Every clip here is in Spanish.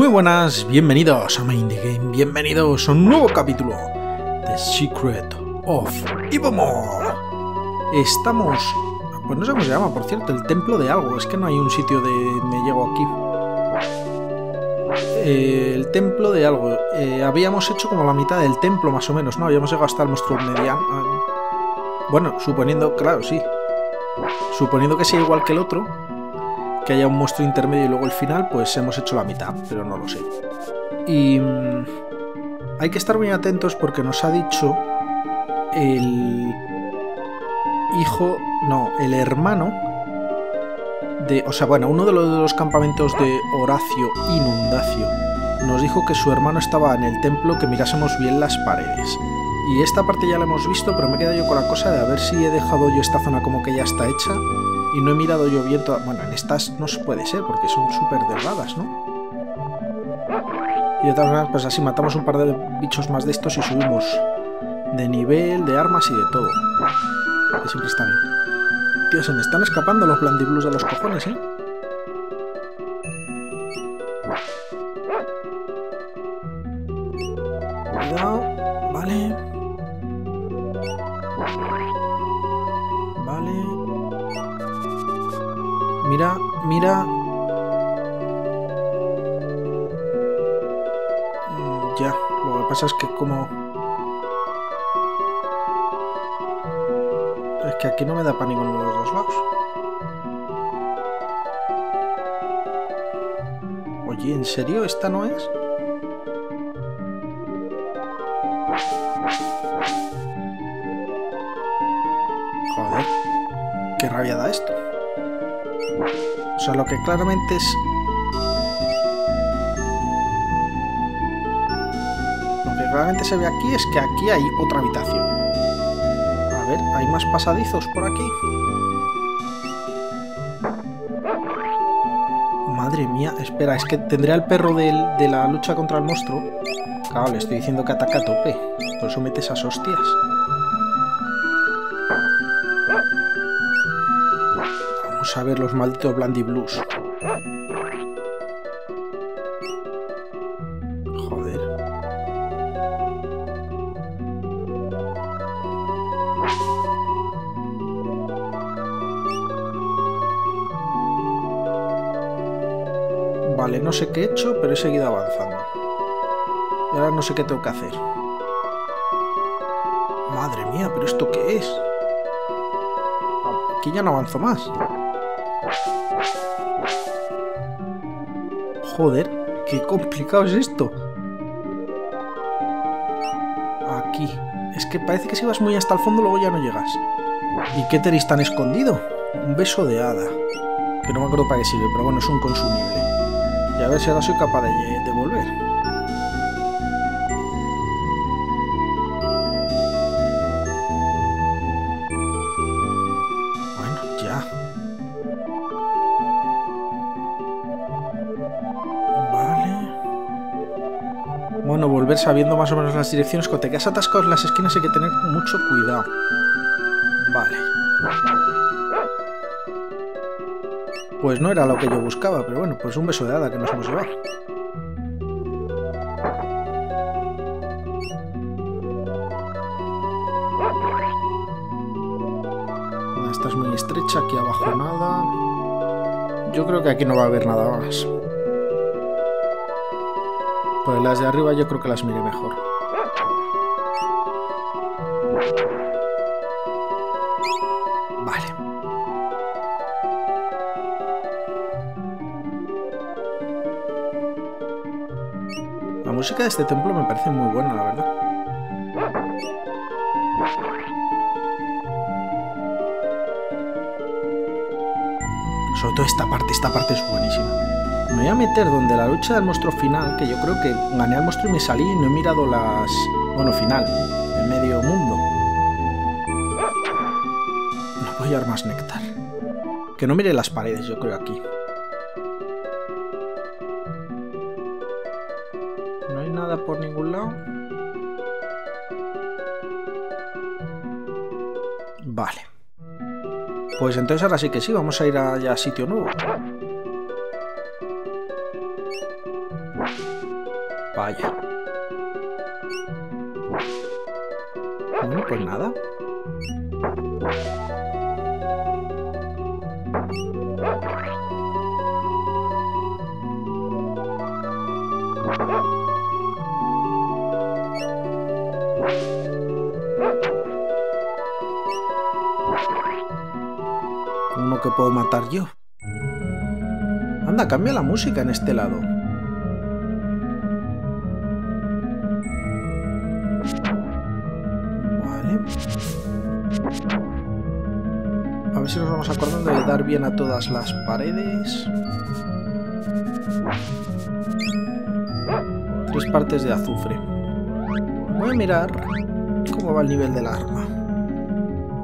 Muy buenas, bienvenidos a Mind The Game, bienvenidos a un nuevo capítulo de Secret of Evermore. Estamos... pues no sé cómo se llama, por cierto, el templo de algo, es que no hay un sitio de... me llego aquí. El templo de algo, habíamos hecho como la mitad del templo más o menos, ¿no? Habíamos llegado hasta el monstruo mediano. Bueno, suponiendo, claro, sí. Suponiendo que sea igual que el otro, que haya un monstruo intermedio y luego el final, pues hemos hecho la mitad, pero no lo sé. Y hay que estar muy atentos porque nos ha dicho el hijo, no, el hermano de, o sea, bueno, uno de los campamentos de Horacio Inundacio nos dijo que su hermano estaba en el templo, que mirásemos bien las paredes. Y esta parte ya la hemos visto, pero me he quedado yo con la cosa de a ver si he dejado yo esta zona como que ya está hecha y no he mirado yo bien toda... Bueno, en estas no se puede ser porque son súper delgadas, ¿no? Y de todas maneras, pues así matamos un par de bichos más de estos y subimos de nivel, de armas y de todo. Que siempre está bien. Tío, se me están escapando los Blandiblús de los cojones, ¿eh? Cuidado. Vale. Vale. Mira, mira. Ya, lo que pasa es que como... es que aquí no me da para ninguno de los dos lados. Oye, ¿en serio? ¿Esta no es? Qué rabia da esto. O sea, lo que claramente es... lo que claramente se ve aquí es que aquí hay otra habitación. A ver, ¿hay más pasadizos por aquí? Madre mía, espera, es que tendría el perro de la lucha contra el monstruo. Claro, le estoy diciendo que ataca a tope. Por eso mete esas hostias. Vamos a ver los malditos Blandiblús. Joder. Vale, no sé qué he hecho, pero he seguido avanzando. Y ahora no sé qué tengo que hacer. Madre mía, ¿pero esto qué es? Aquí ya no avanzo más. Joder, qué complicado es esto. Aquí. Es que parece que si vas muy hasta el fondo luego ya no llegas. ¿Y qué tenéis tan escondido? Un beso de hada. Que no me acuerdo para qué sirve, pero bueno, es un consumible. Y a ver si ahora soy capaz de volver. Bueno, ya. Bueno, volver sabiendo más o menos las direcciones. Cuando te quedas atascado en las esquinas hay que tener mucho cuidado. Vale. Pues no era lo que yo buscaba, pero bueno, pues un beso de hada que nos hemos llevado. Esta es muy estrecha, aquí abajo nada. Yo creo que aquí no va a haber nada más. Pues las de arriba yo creo que las miré mejor. Vale. La música de este templo me parece muy buena, la verdad. Sobre todo esta parte es buenísima. Me voy a meter donde la lucha del monstruo final, que yo creo que gané al monstruo y me salí y no he mirado las... bueno, final, de medio mundo. No voy a llevar más néctar. Que no mire las paredes, yo creo, aquí. No hay nada por ningún lado. Vale. Pues entonces ahora sí que sí, vamos a ir a ya sitio nuevo. Vaya. Bueno, pues nada. Uno que puedo matar yo. Anda, cambia la música en este lado. Vale. A ver si nos vamos acordando de dar bien a todas las paredes. Tres partes de azufre. Voy a mirar cómo va el nivel del arma.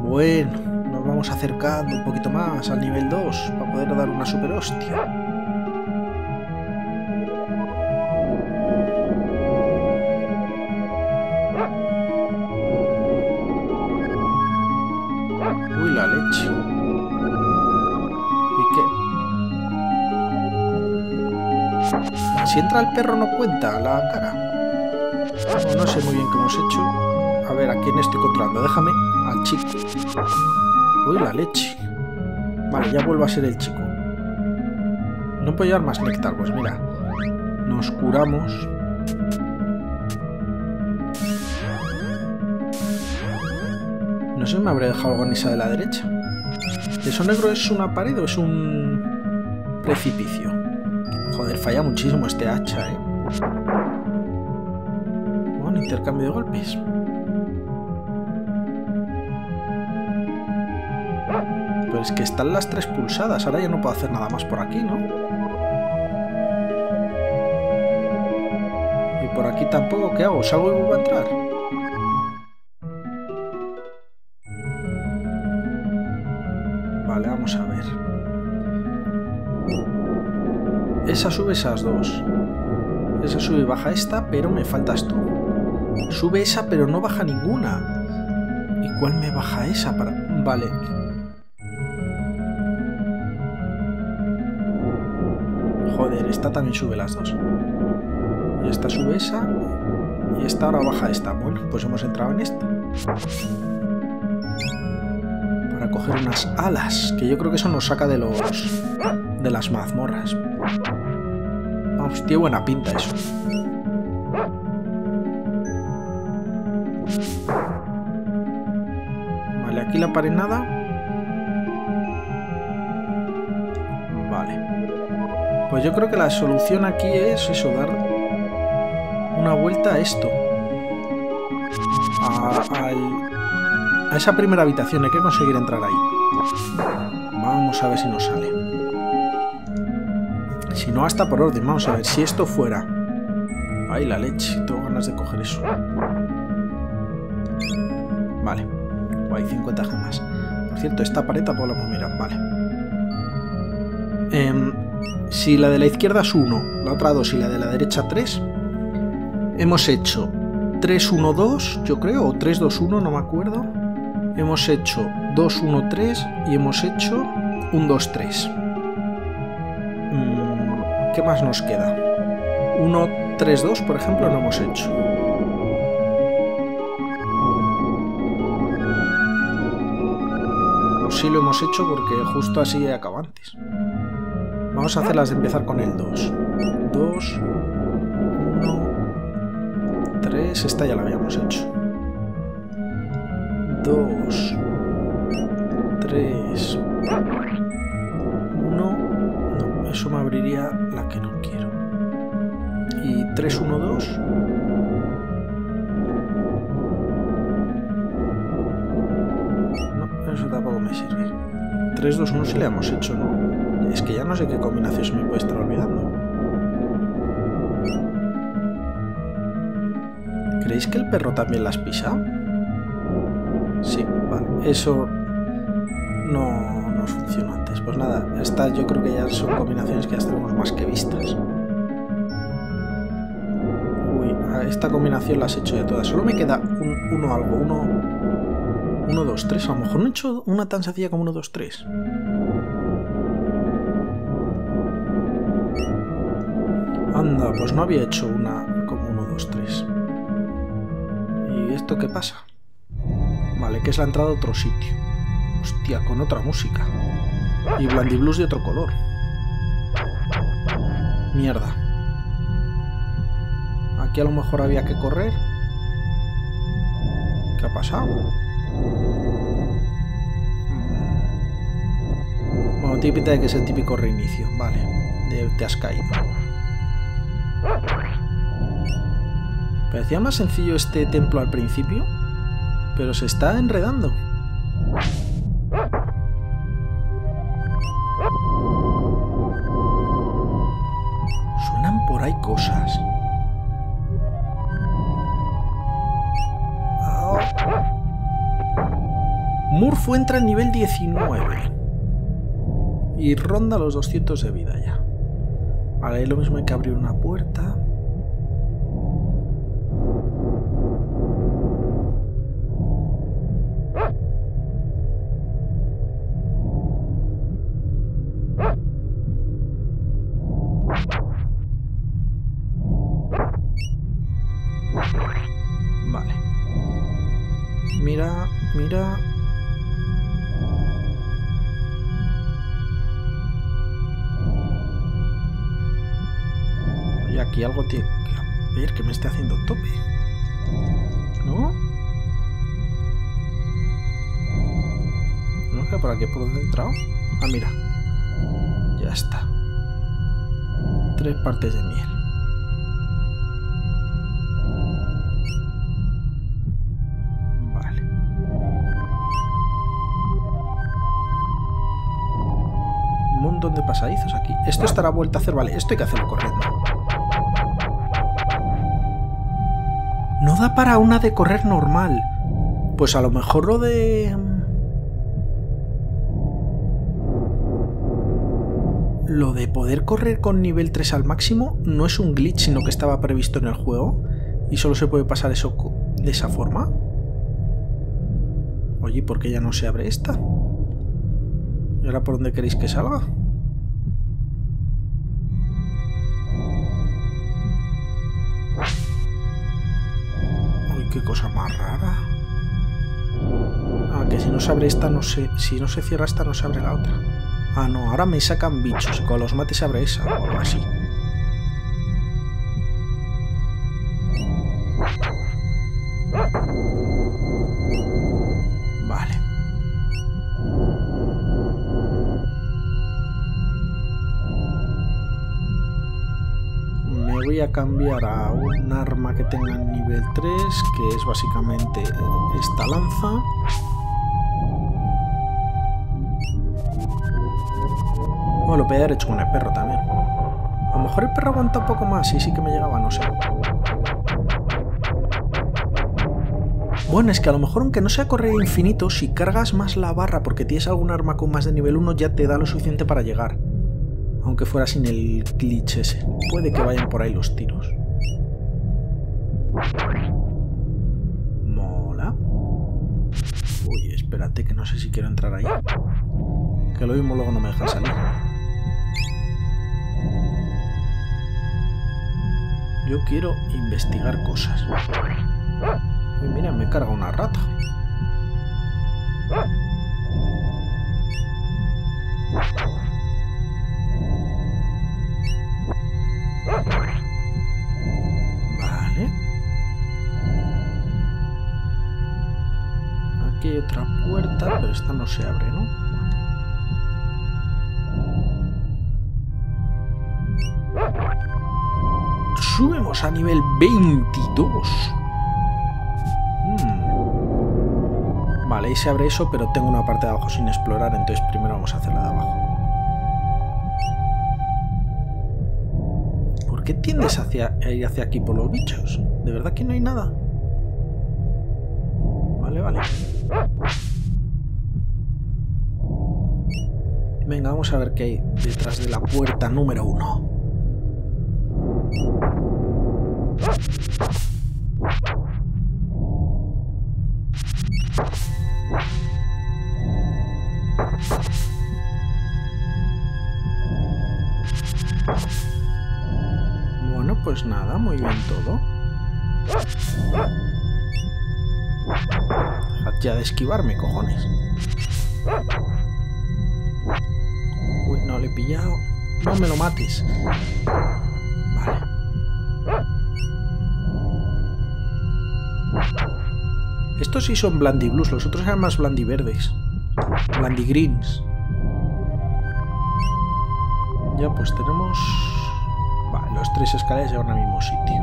Bueno, nos vamos acercando un poquito más al nivel 2 para poder dar una super hostia. Uy, la leche. ¿Y qué? Si entra el perro no cuenta la cara. No sé muy bien qué hemos hecho. A ver, ¿a quién estoy controlando? Déjame al chico. Uy, la leche. Vale, ya vuelvo a ser el chico. No puedo llevar más néctar, pues mira. Nos curamos. No sé si me habré dejado algo en esa de la derecha. ¿Eso negro es una pared o es un precipicio? Joder, falla muchísimo este hacha, ¿eh? Bueno, intercambio de golpes. Pues que están las tres pulsadas, ahora ya no puedo hacer nada más por aquí, ¿no? Y por aquí tampoco, ¿qué hago? ¿Salgo y vuelvo a entrar? Vale, vamos a ver. Esa sube esas dos. Esa sube y baja esta, pero me faltas tú. Sube esa, pero no baja ninguna. ¿Y cuál me baja esa? Para... Vale. Joder, esta también sube las dos. Y esta sube esa. Y esta ahora baja esta. Bueno, pues hemos entrado en esta. Para coger unas alas. Que yo creo que eso nos saca de los... de las mazmorras. Vamos, tío, buena pinta eso. Vale, aquí la pared nada. Pues yo creo que la solución aquí es eso, dar una vuelta a esto. A esa primera habitación, hay que conseguir entrar ahí. Vamos a ver si nos sale. Si no, hasta por orden. Vamos a ver si esto fuera... Ay, la leche. Tengo ganas de coger eso. Vale. Guay, 50 gemas. Por cierto, esta pared tampoco la puedo mirar. Vale. Si la de la izquierda es 1, la otra 2 y la de la derecha 3, hemos hecho 3, 1, 2, yo creo, o 3, 2, 1, no me acuerdo. Hemos hecho 2, 1, 3 y hemos hecho 1, 2, 3. ¿Qué más nos queda? 1, 3, 2, por ejemplo, no hemos hecho. O sí lo hemos hecho porque justo así acaba antes. Vamos a hacerlas de empezar con el 2. 2, 1, 3, esta ya la habíamos hecho. 2, 3, 1, no, eso me abriría la que no quiero. Y 3, 1, 2. No, eso tampoco me sirve. 3, 2, 1 sí la hemos hecho, ¿no? Es que ya no sé qué combinaciones me puede estar olvidando. ¿Creéis que el perro también las pisa? Sí, vale. Eso no nos funcionó antes. Pues nada, estas yo creo que ya son combinaciones que ya tenemos más que vistas. Uy, a esta combinación las he hecho de todas. Solo me queda uno algo. 1, 2, 3. A lo mejor no he hecho una tan sencilla como 1, 2, 3. Anda, pues no había hecho una como los tres. ¿Y esto qué pasa? Vale, que es la entrada a otro sitio. Hostia, con otra música. Y Blandiblús de otro color. Mierda. Aquí a lo mejor había que correr. ¿Qué ha pasado? Bueno, tiene pinta de que es el típico reinicio. Vale, te has caído. Parecía más sencillo este templo al principio, pero se está enredando. Suenan por ahí cosas. Oh. Murphy entra al nivel 19 y ronda los 200 de vida ya. Vale, lo mismo hay que abrir una puerta. Mira. Oye, aquí algo tiene que ver que me esté haciendo tope, ¿no? ¿No es que por aquí por donde he entrado? Ah, mira. Ya está. 3 partes de miel. De pasadizos aquí. Esto estará vuelta a hacer. Vale, esto hay que hacerlo corriendo. No da para una de correr normal. Pues a lo mejor lo de... lo de poder correr con nivel 3 al máximo no es un glitch, sino que estaba previsto en el juego y solo se puede pasar eso de esa forma. Oye, ¿por qué ya no se abre esta? ¿Y ahora por dónde queréis que salga? Qué cosa más rara. Ah, que si no se abre esta, no sé. Si no se cierra esta, no se abre la otra. Ah, no, ahora me sacan bichos. Con los mates se abre esa o algo así. Vale. Voy a cambiar a un arma que tenga nivel 3, que es básicamente esta lanza. Bueno, lo podía haber hecho con el perro también. A lo mejor el perro aguanta un poco más y sí que me llegaba, no sé. Bueno, es que a lo mejor aunque no sea correr infinito, si cargas más la barra porque tienes algún arma con más de nivel 1 ya te da lo suficiente para llegar. Aunque fuera sin el glitch ese. Puede que vayan por ahí los tiros. Mola. Uy, espérate que no sé si quiero entrar ahí. Que lo mismo luego no me deja salir. Yo quiero investigar cosas. Uy, mira, me carga una rata. Vale. Aquí hay otra puerta, pero esta no se abre, ¿no? Subimos a nivel 22. Vale, ahí se abre eso, pero tengo una parte de abajo sin explorar, entonces primero vamos a hacer la de abajo. ¿Qué tiendes a ir hacia aquí por los bichos? ¿De verdad que no hay nada? Vale, vale. Venga, vamos a ver qué hay detrás de la puerta número 1. Pues nada, muy bien todo. Dejad ya de esquivarme, cojones. Uy, no le he pillado. No me lo mates. Vale. Estos sí son Blandiblús, los otros eran más Blandiverdes. Blandigreens. Ya pues tenemos... Vale, los tres escaleras llevan al mismo sitio.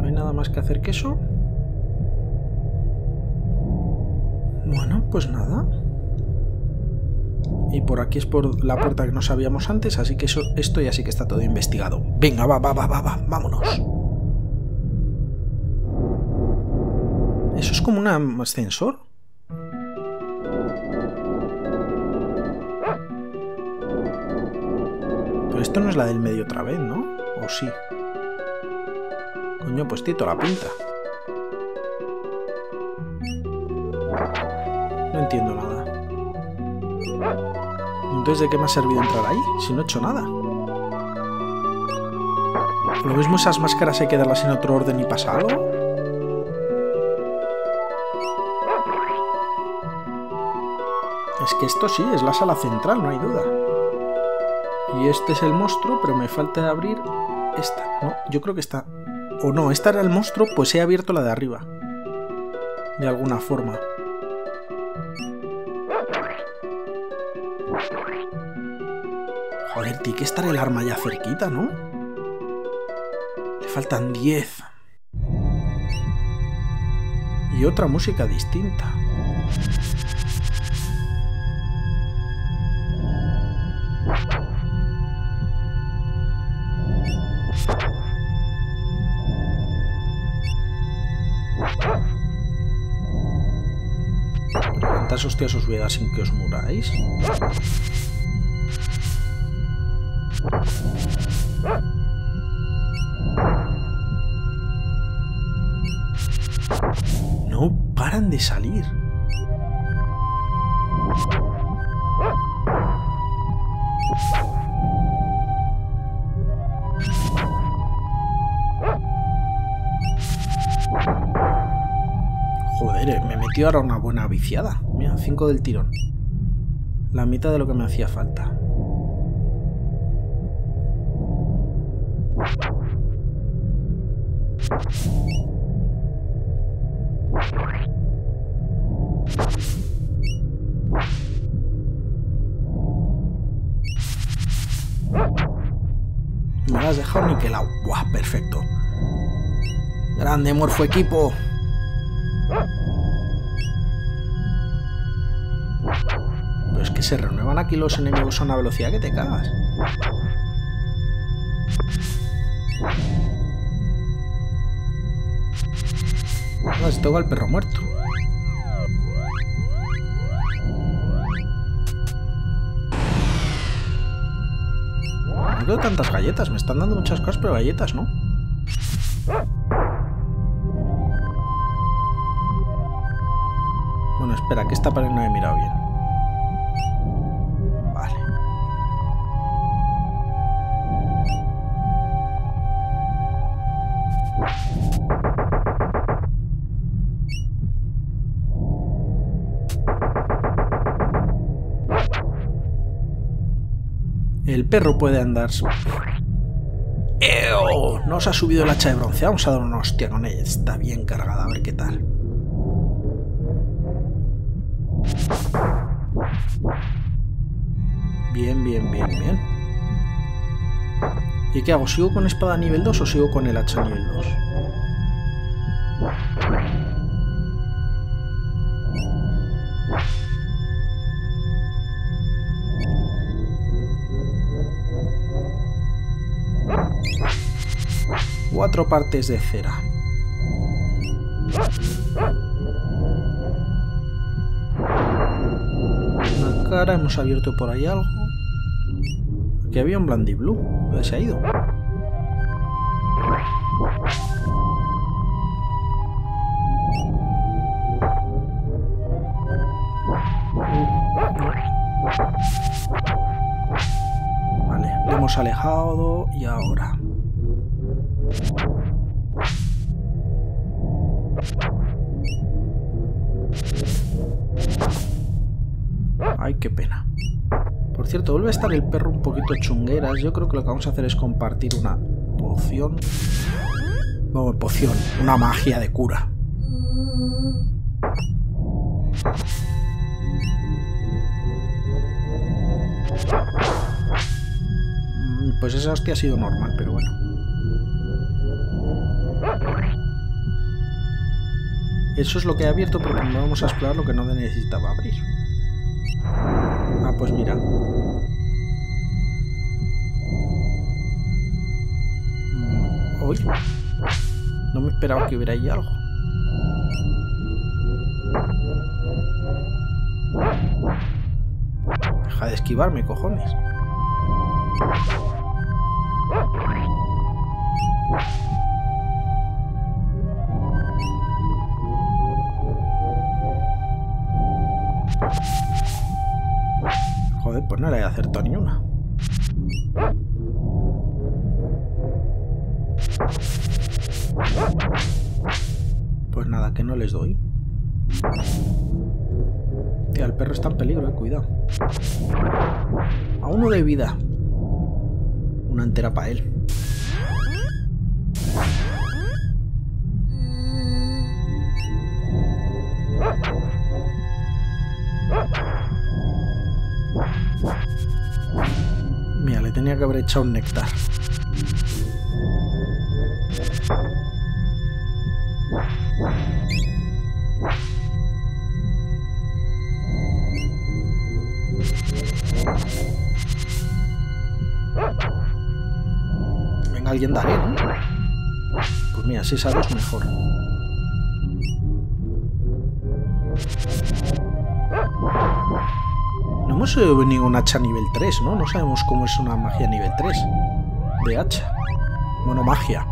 No hay nada más que hacer que eso. Bueno, pues nada. Y por aquí es por la puerta que no sabíamos antes, así que eso, esto ya sí que está todo investigado. Venga, va, vámonos. ¿Eso es como un ascensor? Pero esto no es la del medio otra vez, ¿no? ¿O sí? Coño, pues tiene toda la pinta. No entiendo nada. Entonces, ¿de qué me ha servido entrar ahí? Si no he hecho nada. Lo mismo esas máscaras hay que darlas en otro orden y pasa algo. Es que esto sí, es la sala central, no hay duda. Y este es el monstruo, pero me falta abrir esta. No, yo creo que esta... O no, esta era el monstruo, pues he abierto la de arriba. De alguna forma. Joder, tiene que estar el arma ya cerquita, ¿no? Le faltan 10. Y otra música distinta. ¿Cuántas hostias os voy a dar sin que os muráis? No paran de salir. Joder, me he metido ahora una buena viciada. Mira, 5 del tirón. La mitad de lo que me hacía falta. Me lo has dejado niquelado. Buah, perfecto. Grande, Morfo equipo. Pero es que se renuevan aquí los enemigos a una velocidad que te cagas. No, esto va al perro muerto. No veo tantas galletas, me están dando muchas cosas, pero galletas no. Bueno, espera, que esta pared no he mirado bien. El perro puede andar. ¡Eo! No os ha subido el hacha de bronce. Vamos a dar una hostia con ella. Está bien cargada, a ver qué tal. Bien. ¿Y qué hago? ¿Sigo con espada nivel 2 o sigo con el hacha nivel 2? Cuatro partes de cera. Una cara, hemos abierto por ahí algo. Aquí había un Blandiblú. ¿Dónde se ha ido? hemos alejado y ahora. Ay, qué pena. Por cierto, vuelve a estar el perro un poquito chungueras. Yo creo que lo que vamos a hacer es compartir una poción. No, poción. Una magia de cura. Pues esa hostia ha sido normal, pero bueno. Eso es lo que he abierto, porque no vamos a explorar lo que no necesitaba abrir. Ah, pues mira. Uy. No me esperaba que hubiera ahí algo. Deja de esquivarme, cojones. Joder, pues no le he acertado ni una. Pues nada, que no les doy. Tío, el perro está en peligro, cuidado. A uno de vida. Una entera para él. Mira, le tenía que haber echado un néctar. Venga, alguien daré, ¿no? Pues mira, si sabes mejor. No hemos subido ningún hacha nivel 3, ¿no? No sabemos cómo es una magia nivel 3 de hacha. Bueno, magia.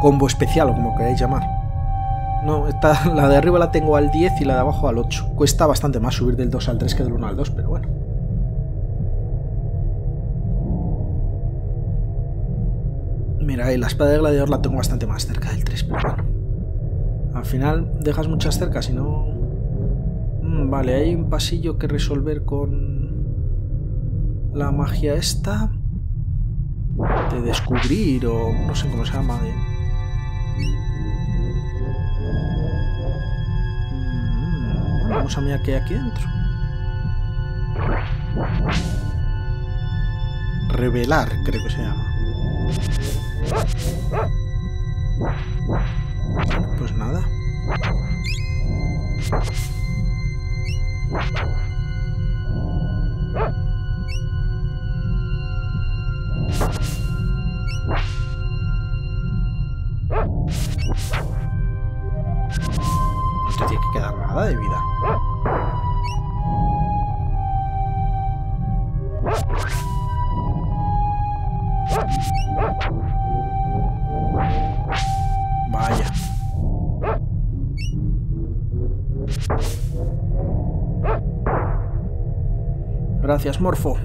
Combo especial o como queráis llamar. No, esta, la de arriba la tengo al 10 y la de abajo al 8. Cuesta bastante más subir del 2 al 3 que del 1 al 2, pero bueno. Mira, y la espada de gladiador la tengo bastante más cerca del 3, pero bueno. Al final dejas muchas cerca, si no... Vale, hay un pasillo que resolver con la magia esta. De descubrir o no sé cómo se llama. De... Bueno, vamos a mirar qué hay aquí dentro. Revelar, creo que se llama. Bueno, pues nada. No te tiene que quedar nada de vida. Vaya. Gracias, Morfo.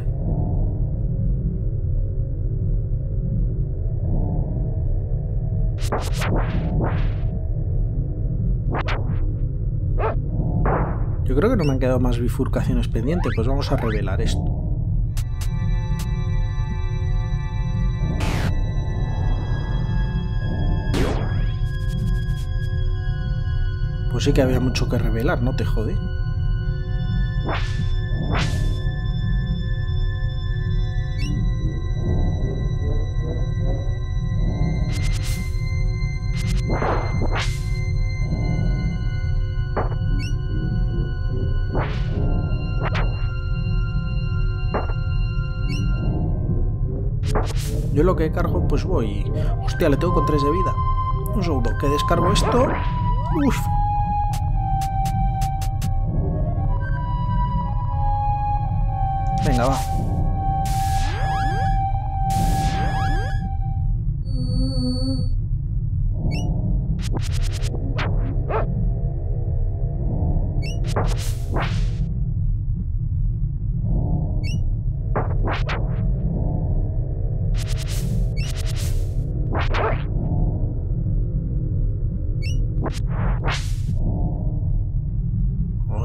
Yo creo que no me han quedado más bifurcaciones pendientes, pues vamos a revelar esto. Pues sí que había mucho que revelar, no te jode. Yo lo que cargo, pues voy... Hostia, le tengo con 3 de vida. Un segundo, que descargo esto. Uf. Venga, va.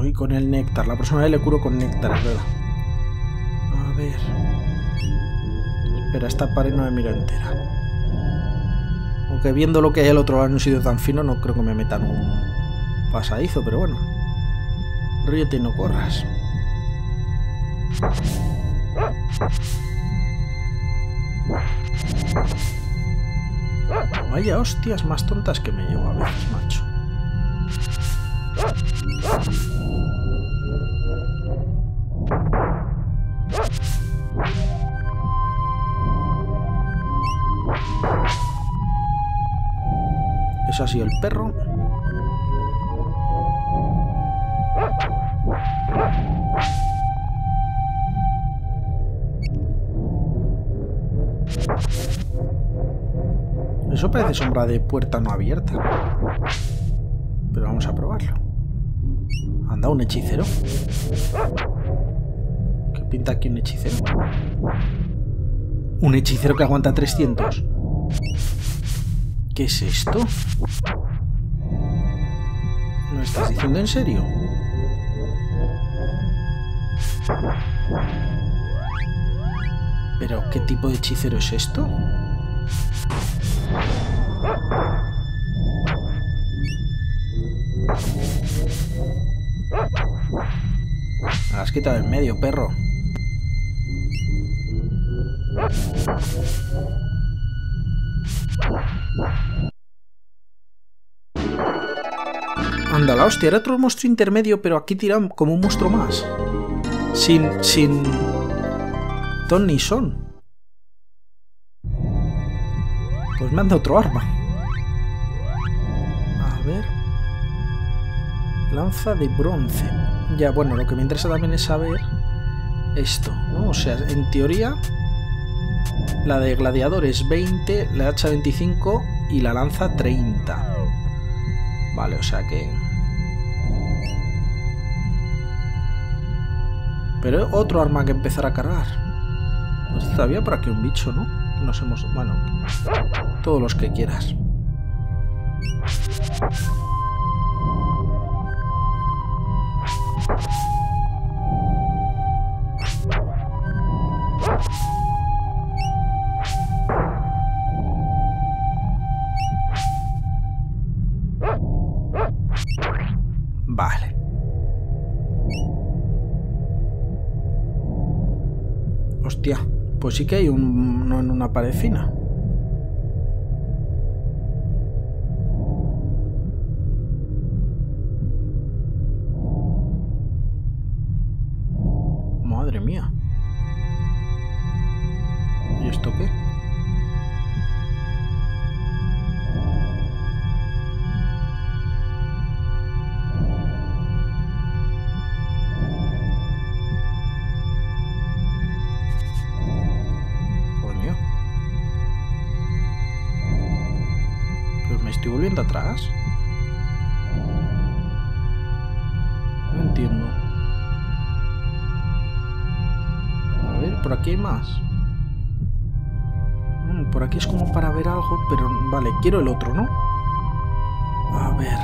Hoy con el néctar. La próxima vez le curo con néctar, es verdad. A ver. Espera, esta pared no me miro entera. Aunque viendo lo que hay al otro lado en un sitio tan fino, no creo que me metan un pasadizo, pero bueno. Ríete y no corras. Vaya hostias más tontas que me llevo a veces, macho. Eso ha sido el perro. Eso parece sombra de puerta no abierta. Pero vamos a probarlo. Anda, un hechicero. ¿Qué pinta aquí un hechicero? Un hechicero que aguanta 300. ¿Qué es esto? ¿Me estás diciendo en serio? ¿Pero qué tipo de hechicero es esto? Me has quitado en medio, perro. Anda la hostia, era otro monstruo intermedio, pero aquí tiran como un monstruo más. Sin ton ni son. Pues me han dado otro arma. A ver. Lanza de bronce. Ya, bueno, lo que me interesa también es saber esto, ¿no? O sea, en teoría, la de gladiador es 20, la hacha 25 y la lanza 30. Vale, o sea que... Pero otro arma que empezar a cargar. Pues todavía por aquí un bicho, ¿no? Nos hemos... Bueno, todos los que quieras. Vale. Hostia, pues sí que hay uno en una pared fina. Madre mía. ¿Y esto qué? Coño. Pero me estoy volviendo atrás. No entiendo. Por aquí hay más. Por aquí es como para ver algo, pero vale, quiero el otro, ¿no? A ver.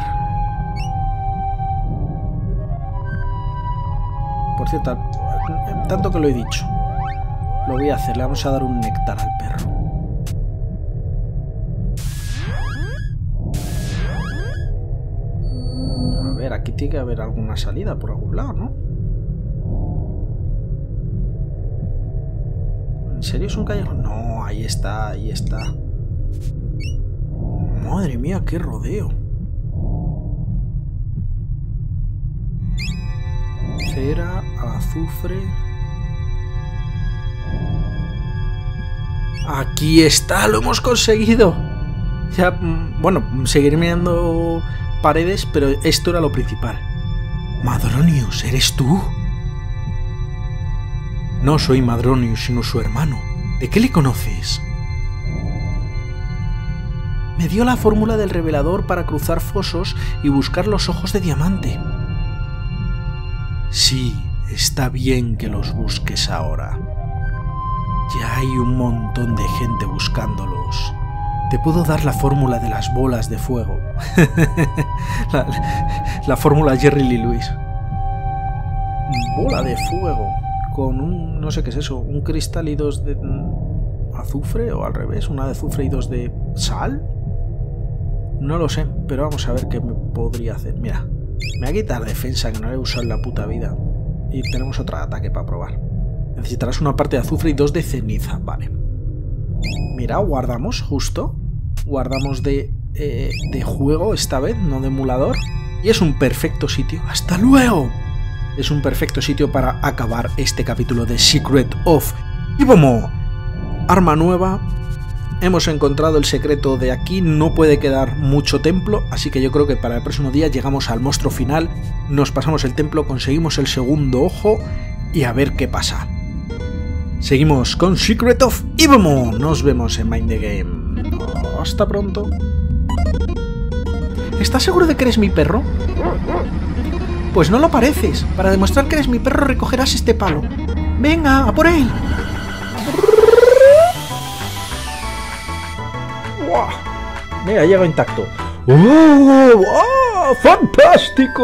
Por cierto, tanto que lo he dicho, lo voy a hacer, le vamos a dar un néctar al perro. A ver, aquí tiene que haber alguna salida por algún lado, ¿no? ¿En serio es un callejón? No, ahí está, ahí está. Madre mía, qué rodeo. Cera, azufre. ¡Aquí está! ¡Lo hemos conseguido! Ya, bueno, seguiré mirando paredes, pero esto era lo principal. Madronius, ¿eres tú? No soy Madronius, sino su hermano. ¿De qué le conoces? Me dio la fórmula del revelador para cruzar fosos y buscar los ojos de diamante. Sí, está bien que los busques ahora. Ya hay un montón de gente buscándolos. Te puedo dar la fórmula de las bolas de fuego. La fórmula Jerry Lee Lewis. bola de fuego con un, no sé qué es eso, un cristal y dos de azufre, o al revés, una de azufre y dos de sal. No lo sé, pero vamos a ver qué me podría hacer. Mira, me voy a quitar defensa, que no la he usado en la puta vida. Y tenemos otro ataque para probar. Necesitarás una parte de azufre y dos de ceniza, vale. Mira, guardamos justo. Guardamos de juego esta vez, no de emulador. Y es un perfecto sitio. ¡Hasta luego! Es un perfecto sitio para acabar este capítulo de Secret of Evermore. Arma nueva. Hemos encontrado el secreto de aquí, no puede quedar mucho templo, así que yo creo que para el próximo día llegamos al monstruo final, nos pasamos el templo, conseguimos el segundo ojo y a ver qué pasa. Seguimos con Secret of Evermore, nos vemos en Mind The Game. Hasta pronto. ¿Estás seguro de que eres mi perro? Pues no lo pareces. Para demostrar que eres mi perro recogerás este palo. Venga, a por él. ¡Wow! Mira, llega intacto. ¡Oh! ¡Fantástico!